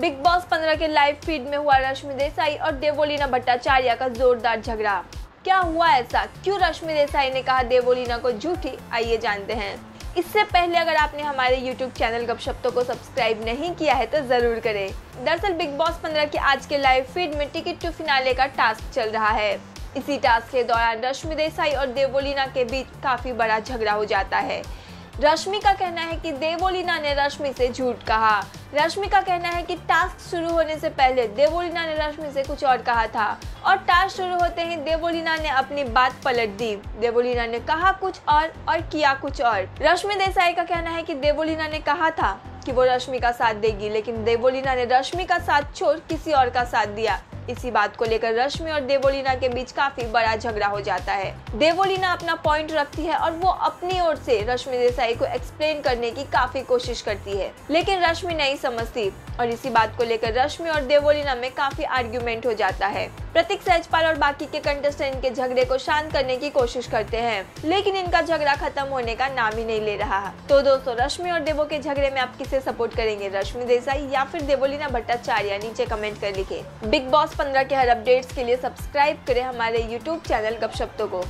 Big boss 15 के live feed में हुआ रश्मि देसाई और देवोलीना भट्टाचार्य का जोरदार झगड़ा। क्या हुआ ऐसा, क्यों रश्मि देसाई ने कहा देवोलीना को झूठी, आइए जानते हैं। इससे पहले अगर आपने हमारे YouTube चैनल गपशप तो को सब्सक्राइब नहीं किया है तो जरूर करें। दरअसल बिग बॉस 15 के आज के लाइव फीड में टिकट टू फिनाले का टास्क चल रहा है। इसी टास्क के दौरान रश्मि देसाई और देवोलीना के बीच काफी बड़ा झगड़ा हो जाता है। रश्मि का कहना है कि देवोलीना ने रश्मि से झूठ कहा। रश्मि का कहना है कि टास्क शुरू होने से पहले देवोलीना ने रश्मि से कुछ और कहा था और टास्क शुरू होते ही देवोलीना ने अपनी बात पलट दी। देवोलीना ने कहा कुछ और किया कुछ और। रश्मि देसाई का कहना है कि देवोलीना ने कहा था कि वो रश्मि का साथ देगी, लेकिन देवोलीना ने रश्मि का साथ छोड़ किसी और का साथ दिया। इसी बात को लेकर रश्मि और देवोलीना के बीच काफी बड़ा झगड़ा हो जाता है। देवोलीना अपना पॉइंट रखती है और वो अपनी ओर से रश्मि देसाई को एक्सप्लेन करने की काफी कोशिश करती है, लेकिन रश्मि नहीं समझती और इसी बात को लेकर रश्मि और देवोलीना में काफी आर्ग्यूमेंट हो जाता है। प्रतीक सहजपाल और बाकी के कंटेस्टेंट के झगड़े को शांत करने की कोशिश करते हैं, लेकिन इनका झगड़ा खत्म होने का नाम ही नहीं ले रहा। तो दोस्तों, रश्मि और देवो के झगड़े में आप किसे सपोर्ट करेंगे, रश्मि देसाई या फिर देवोलीना भट्टाचार्य? नीचे कमेंट कर लिखे। बिग बॉस 15 के हर अपडेट्स के लिए सब्सक्राइब करें हमारे YouTube चैनल गपशप तो को।